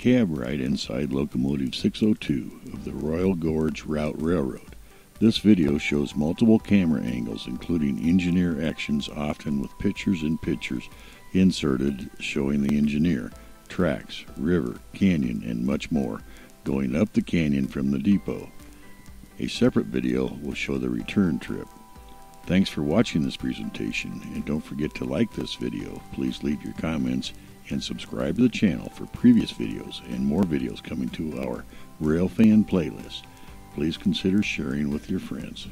Cab ride inside Locomotive 602 of the Royal Gorge Route Railroad. This video shows multiple camera angles, including engineer actions, often with pictures in pictures inserted showing the engineer, tracks, river, canyon, and much more going up the canyon from the depot. A separate video will show the return trip. Thanks for watching this presentation, and don't forget to like this video. Please leave your comments and subscribe to the channel for previous videos and more videos coming to our RailFan playlist. Please consider sharing with your friends.